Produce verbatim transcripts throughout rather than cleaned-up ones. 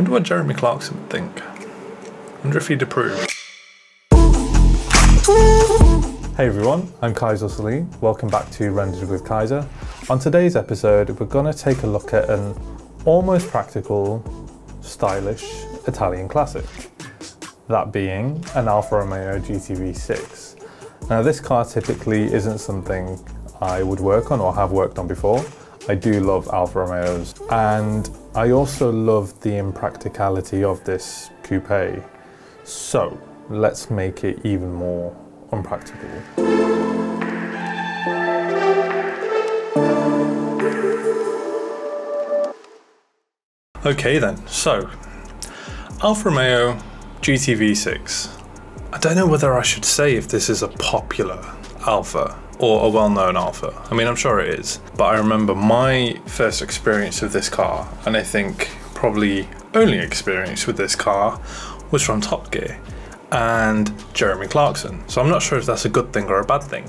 Wonder what Jeremy Clarkson would think. Wonder if he'd approve. Hey everyone, I'm Kaiser Saline. Welcome back to Rendered with Kyza. On today's episode, we're gonna take a look at an almost practical, stylish Italian classic. That being an Alfa Romeo G T V six. Now this car typically isn't something I would work on or have worked on before. I do love Alfa Romeos, and I also love the impracticality of this coupe. So let's make it even more unpractical. Okay then, so Alfa Romeo G T V six. I don't know whether I should say if this is a popular Alfa or a well-known Alfa. I mean, I'm sure it is, but I remember my first experience with this car, and I think probably only experience with this car was from Top Gear and Jeremy Clarkson. So I'm not sure if that's a good thing or a bad thing.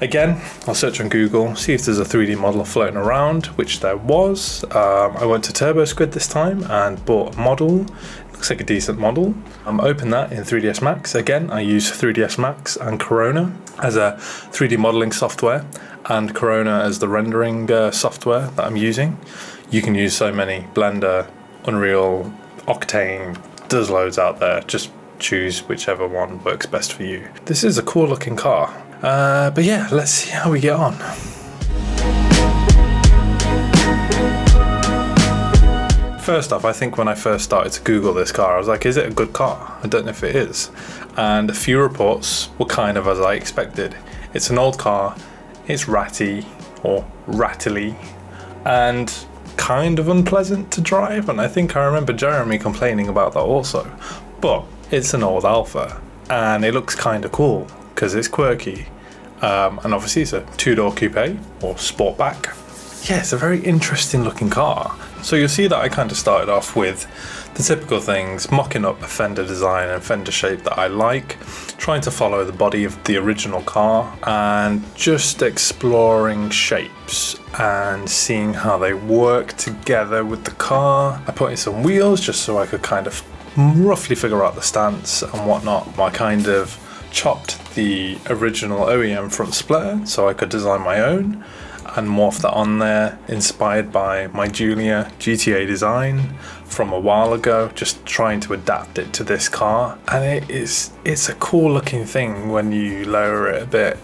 Again, I'll search on Google, see if there's a three D model floating around, which there was. Um, I went to TurboSquid this time and bought a model. Looks like a decent model. I'm um, open that in three D S Max. Again, I use three D S Max and Corona as a three D modeling software and Corona as the rendering uh, software that I'm using. You can use so many: Blender, Unreal, Octane, there's loads out there. Just choose whichever one works best for you. This is a cool looking car. Uh, but yeah, let's see how we get on. First off, I think when I first started to Google this car, I was like, is it a good car? I don't know if it is. And a few reports were kind of as I expected. It's an old car, it's ratty, or rattly, and kind of unpleasant to drive. And I think I remember Jeremy complaining about that also. But it's an old Alfa, and it looks kind of cool because it's quirky. Um, and obviously it's a two-door coupe or sportback. Yeah, it's a very interesting looking car. So you'll see that I kind of started off with the typical things, mocking up a fender design and fender shape that I like, trying to follow the body of the original car and just exploring shapes and seeing how they work together with the car. I put in some wheels just so I could kind of roughly figure out the stance and whatnot. I kind of chopped the original O E M front splitter so I could design my own and morph that on there, inspired by my Giulia G T A design from a while ago, just trying to adapt it to this car. And it is, it's a cool looking thing when you lower it a bit,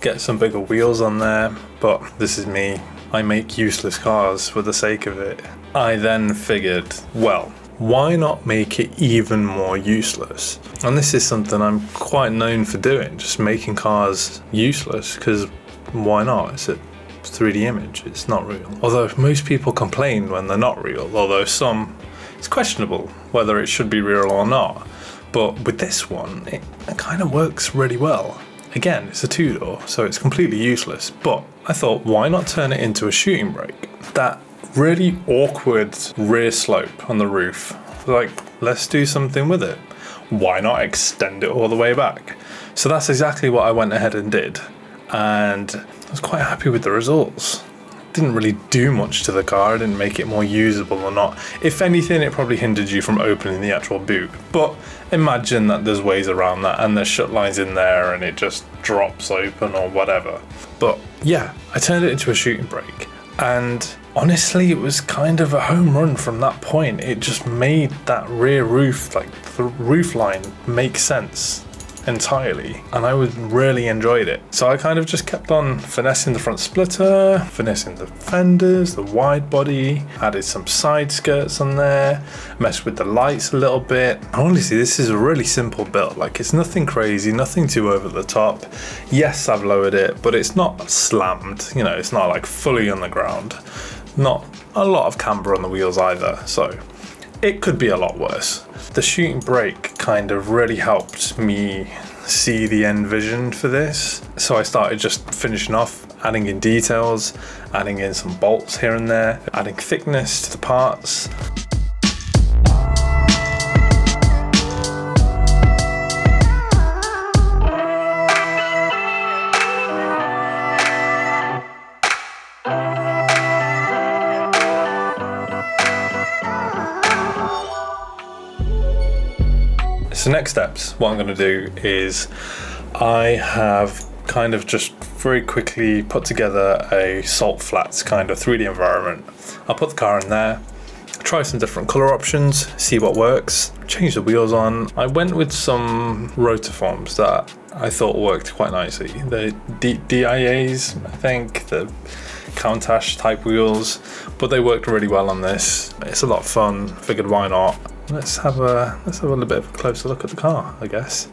get some bigger wheels on there, but this is me. I make useless cars for the sake of it. I then figured, well, why not make it even more useless? And this is something I'm quite known for doing, just making cars useless, because why not? It's a three D image, it's not real. Although most people complain when they're not real, although some, it's questionable whether it should be real or not. But with this one, it, it kind of works really well. Again, it's a two-door, so it's completely useless, but I thought, why not turn it into a shooting brake? That really awkward rear slope on the roof, like, let's do something with it. Why not extend it all the way back? So that's exactly what I went ahead and did, and I was quite happy with the results. Didn't really do much to the car, I didn't make it more usable or not. If anything, it probably hindered you from opening the actual boot, but imagine that there's ways around that and there's shut lines in there and it just drops open or whatever. But yeah, I turned it into a shooting brake, and honestly it was kind of a home run from that point. It just made that rear roof, like the roof line, make sense entirely, and I would really enjoyed it. So I kind of just kept on finessing the front splitter, finessing the fenders, the wide body, added some side skirts on there, messed with the lights a little bit. Honestly, this is a really simple build. Like, it's nothing crazy, nothing too over the top. Yes, I've lowered it, but it's not slammed, you know, it's not like fully on the ground. Not a lot of camber on the wheels either, so it could be a lot worse. The shooting brake kind of really helped me see the end vision for this. So I started just finishing off, adding in details, adding in some bolts here and there, adding thickness to the parts. so next steps, what I'm going to do is I have kind of just very quickly put together a salt flats kind of three D environment. I'll put the car in there, try some different color options, see what works, change the wheels on. I went with some Rotoforms that I thought worked quite nicely. The D I As, I think, the Countach type wheels, but they worked really well on this. It's a lot of fun, figured why not. Let's have a, let's have a little bit of a closer look at the car, I guess.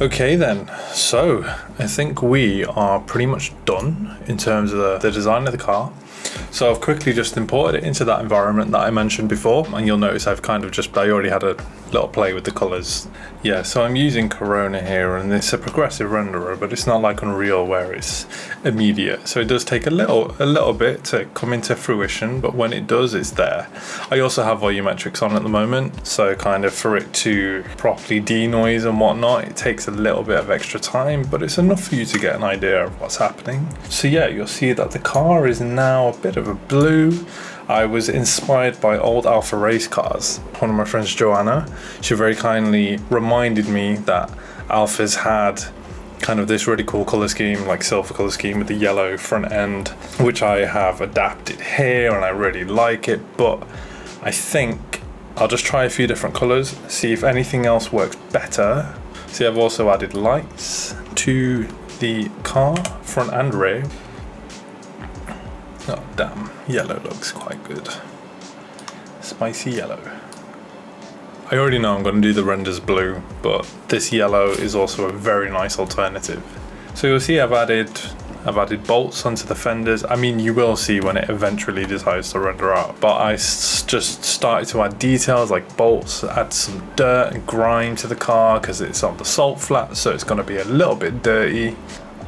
Okay then, so I think we are pretty much done in terms of the, the design of the car. So I've quickly just imported it into that environment that I mentioned before, and you'll notice I've kind of just, I already had a little play with the colors. Yeah, so I'm using Corona here, and it's a progressive renderer, but it's not like Unreal where it's immediate. So it does take a little, a little bit to come into fruition, but when it does, it's there. I also have volumetrics on at the moment, so kind of for it to properly denoise and whatnot, it takes a little bit of extra time, but it's enough for you to get an idea of what's happening. So yeah, you'll see that the car is now a bit of a blue. I was inspired by old Alfa race cars. One of my friends, Joanna, she very kindly reminded me that Alfas had kind of this really cool color scheme, like silver color scheme with the yellow front end, which I have adapted here, and I really like it, but I think I'll just try a few different colors, see if anything else works better. See, I've also added lights to the car, front and rear. Oh damn, yellow looks quite good. Spicy yellow. I already know I'm going to do the renders blue, but this yellow is also a very nice alternative. So you'll see I've added, I've added bolts onto the fenders. I mean, you will see when it eventually decides to render out, but I just started to add details like bolts, add some dirt and grime to the car because it's on the salt flat, so it's going to be a little bit dirty.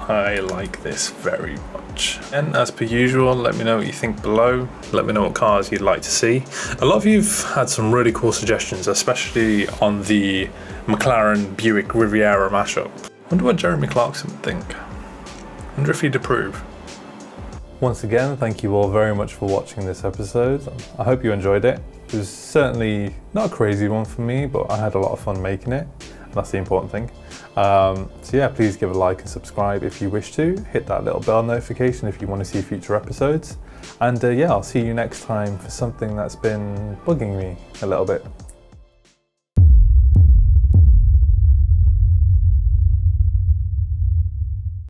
I like this very much. And as per usual, let me know what you think below. Let me know what cars you'd like to see. A lot of you've had some really cool suggestions, especially on the McLaren-Buick Riviera mashup. I wonder what Jeremy Clarkson would think. I wonder if he'd approve. Once again, thank you all very much for watching this episode. I hope you enjoyed it. It was certainly not a crazy one for me, but I had a lot of fun making it. That's the important thing. Um, so yeah, please give a like and subscribe if you wish to. Hit that little bell notification if you want to see future episodes. And uh, yeah, I'll see you next time for something that's been bugging me a little bit.